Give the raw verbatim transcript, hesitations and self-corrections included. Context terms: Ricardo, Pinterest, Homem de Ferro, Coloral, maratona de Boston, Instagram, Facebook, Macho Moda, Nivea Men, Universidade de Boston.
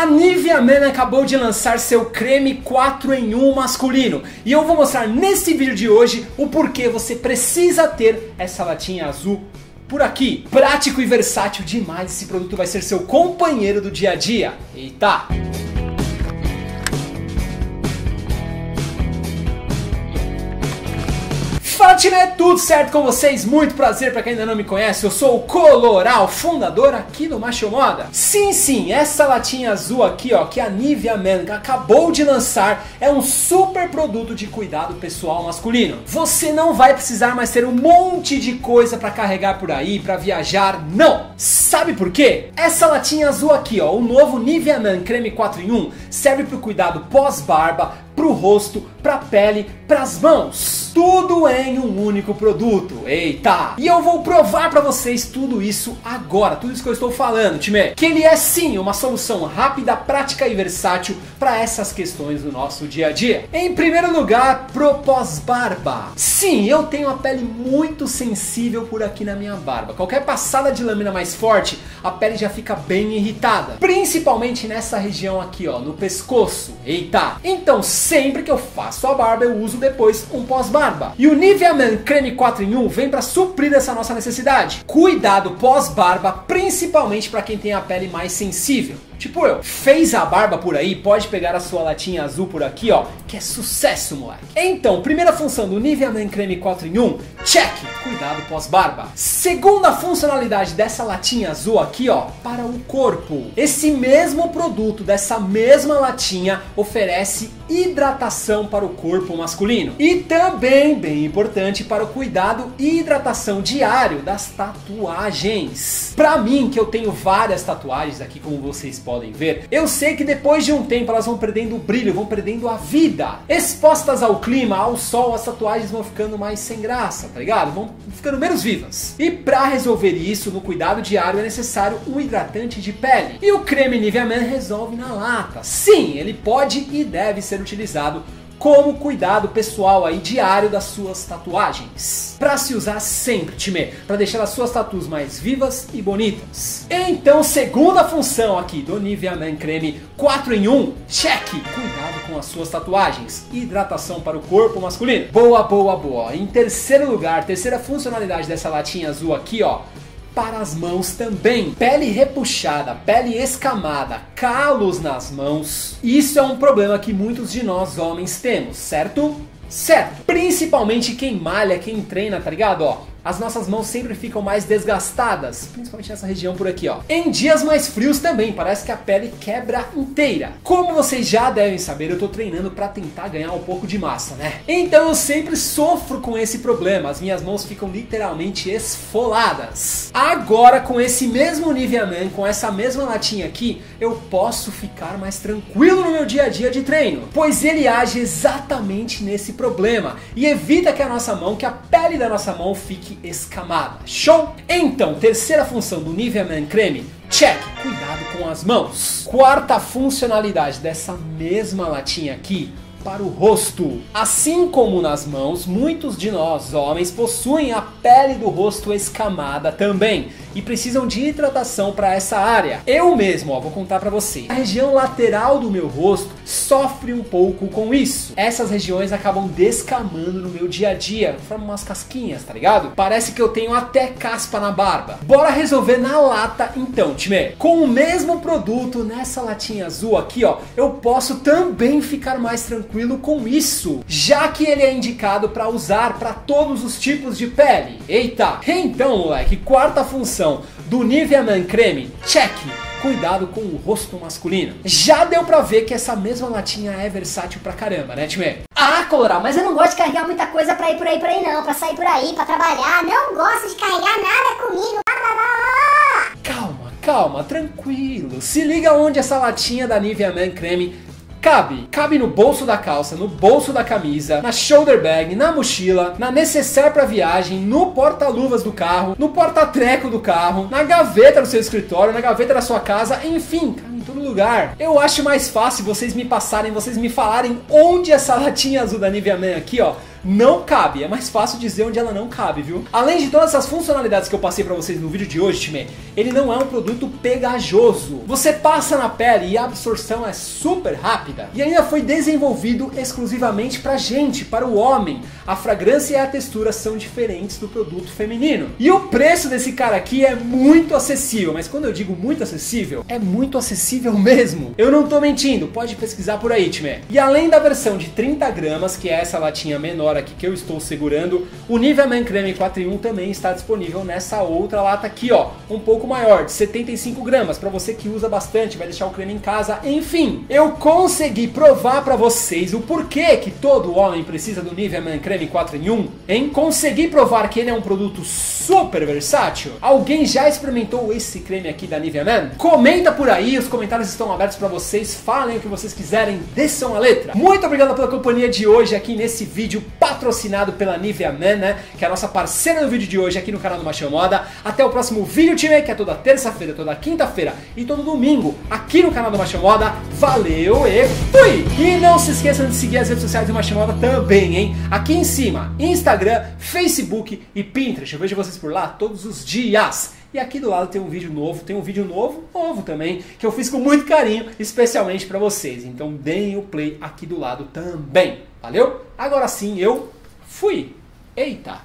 A Nivea Men acabou de lançar seu creme quatro em um masculino e eu vou mostrar nesse vídeo de hoje o porquê você precisa ter essa latinha azul por aqui. Prático e versátil demais, esse produto vai ser seu companheiro do dia a dia. Eita! Fala, time, tudo certo com vocês? Muito prazer, pra quem ainda não me conhece, eu sou o Coloral, fundador aqui do Macho Moda. Sim, sim, essa latinha azul aqui, ó, que a Nivea Men acabou de lançar, é um super produto de cuidado pessoal masculino. Você não vai precisar mais ter um monte de coisa pra carregar por aí, pra viajar, não! Sabe por quê? Essa latinha azul aqui, ó, o novo Nivea Men creme quatro em um, serve pro cuidado pós-barba, pro rosto, pra pele, pras mãos. Tudo em um único produto. Eita! E eu vou provar pra vocês tudo isso agora, tudo isso que eu estou falando, time. Que ele é sim uma solução rápida, prática e versátil pra essas questões do nosso dia a dia. Em primeiro lugar, pro pós-barba. Sim, eu tenho a pele muito sensível por aqui na minha barba. Qualquer passada de lâmina mais forte, a pele já fica bem irritada. Principalmente nessa região aqui, ó, no pescoço. Eita! Então, sempre que eu faço a barba, eu uso depois um pós-barba. E o Nivea Men creme quatro em um vem para suprir essa nossa necessidade. Cuidado pós-barba, principalmente para quem tem a pele mais sensível. Tipo eu. Fez a barba por aí, pode pegar a sua latinha azul por aqui, ó, que é sucesso, moleque. Então, primeira função do Nivea Men creme quatro em um, check, cuidado pós-barba. Segunda funcionalidade dessa latinha azul aqui, ó, para o corpo. Esse mesmo produto dessa mesma latinha oferece hidratação para o corpo masculino. E também, bem importante, para o cuidado e hidratação diário das tatuagens. Pra mim, que eu tenho várias tatuagens aqui, como vocês podem ver, eu sei que depois de um tempo elas vão perdendo o brilho, vão perdendo a vida. Expostas ao clima, ao sol, as tatuagens vão ficando mais sem graça, tá ligado? Vão ficando menos vivas. E pra resolver isso, no cuidado diário é necessário um hidratante de pele. E o creme Nivea Men resolve na lata. Sim, ele pode e deve ser utilizado como cuidado pessoal aí diário das suas tatuagens. Pra se usar sempre, time, pra deixar as suas tatuas mais vivas e bonitas. Então, segunda função aqui do Nivea Men creme quatro em um, check, cuidado com as suas tatuagens, hidratação para o corpo masculino. Boa, boa, boa. Em terceiro lugar, terceira funcionalidade dessa latinha azul aqui, ó, para as mãos também. Pele repuxada, pele escamada, calos nas mãos. Isso é um problema que muitos de nós homens temos, certo? Certo. Principalmente quem malha, quem treina, tá ligado? Ó, as nossas mãos sempre ficam mais desgastadas, principalmente nessa região por aqui, ó. Em dias mais frios também, parece que a pele quebra inteira. Como vocês já devem saber, eu tô treinando pra tentar ganhar um pouco de massa, né? Então eu sempre sofro com esse problema, as minhas mãos ficam literalmente esfoladas. Agora, com esse mesmo Nivea Men, com essa mesma latinha aqui, eu posso ficar mais tranquilo no meu dia a dia de treino, pois ele age exatamente nesse problema e evita que a nossa mão, que a pele da nossa mão fique escamada. Show? Então, terceira função do Nivea Men creme, check, cuidado com as mãos. Quarta funcionalidade dessa mesma latinha aqui, para o rosto. Assim como nas mãos, muitos de nós homens possuem a pele do rosto escamada também e precisam de hidratação para essa área. Eu mesmo, ó, vou contar pra vocês. A região lateral do meu rosto sofre um pouco com isso. Essas regiões acabam descamando no meu dia a dia, formam umas casquinhas, tá ligado? Parece que eu tenho até caspa na barba. Bora resolver na lata então, time. Com o mesmo produto nessa latinha azul aqui, ó, eu posso também ficar mais tranquilo tranquilo com isso, já que ele é indicado para usar para todos os tipos de pele. Eita! Então, moleque, quarta função do Nivea Men creme, check, cuidado com o rosto masculino. Já deu pra ver que essa mesma latinha é versátil pra caramba, né, time? Ah, Coloral, mas eu não gosto de carregar muita coisa pra ir por aí, por aí não, pra sair por aí, pra trabalhar, não gosto de carregar nada comigo. Calma, calma, tranquilo, se liga onde essa latinha da Nivea Men creme Cabe, cabe no bolso da calça, no bolso da camisa, na shoulder bag, na mochila, na necessaire para viagem, no porta-luvas do carro, no porta-treco do carro, na gaveta do seu escritório, na gaveta da sua casa, enfim, em todo lugar. Eu acho mais fácil vocês me passarem, vocês me falarem onde essa latinha azul da Nivea Men aqui, ó, não cabe. É mais fácil dizer onde ela não cabe, viu? Além de todas essas funcionalidades que eu passei pra vocês no vídeo de hoje, time, ele não é um produto pegajoso. Você passa na pele e a absorção é super rápida. E ainda foi desenvolvido exclusivamente pra gente, para o homem. A fragrância e a textura são diferentes do produto feminino. E o preço desse cara aqui é muito acessível. Mas quando eu digo muito acessível, é muito acessível mesmo. Eu não tô mentindo, pode pesquisar por aí, time. E além da versão de trinta gramas, que é essa latinha menor aqui que eu estou segurando, o Nivea Men Creme quatro em um também está disponível nessa outra lata aqui, ó, um pouco maior, de setenta e cinco gramas, para você que usa bastante, vai deixar o creme em casa. Enfim, eu consegui provar para vocês o porquê que todo homem precisa do Nivea Men Creme quatro em um, hein? Consegui provar que ele é um produto super versátil. Alguém já experimentou esse creme aqui da Nivea Men? Comenta por aí, os comentários estão abertos para vocês, falem o que vocês quiserem, desçam a letra. Muito obrigado pela companhia de hoje aqui nesse vídeo patrocinado pela Nivea Men, né? Que é a nossa parceira no vídeo de hoje aqui no canal do Macho Moda. Até o próximo vídeo, time, que é toda terça-feira, toda quinta-feira e todo domingo aqui no canal do Macho Moda. Valeu e fui! E não se esqueçam de seguir as redes sociais do Macho Moda também, hein? Aqui em cima, Instagram, Facebook e Pinterest. Eu vejo vocês por lá todos os dias. E aqui do lado tem um vídeo novo, tem um vídeo novo, novo também, que eu fiz com muito carinho, especialmente pra vocês. Então deem o play aqui do lado também. Valeu? Agora sim, eu fui! Eita!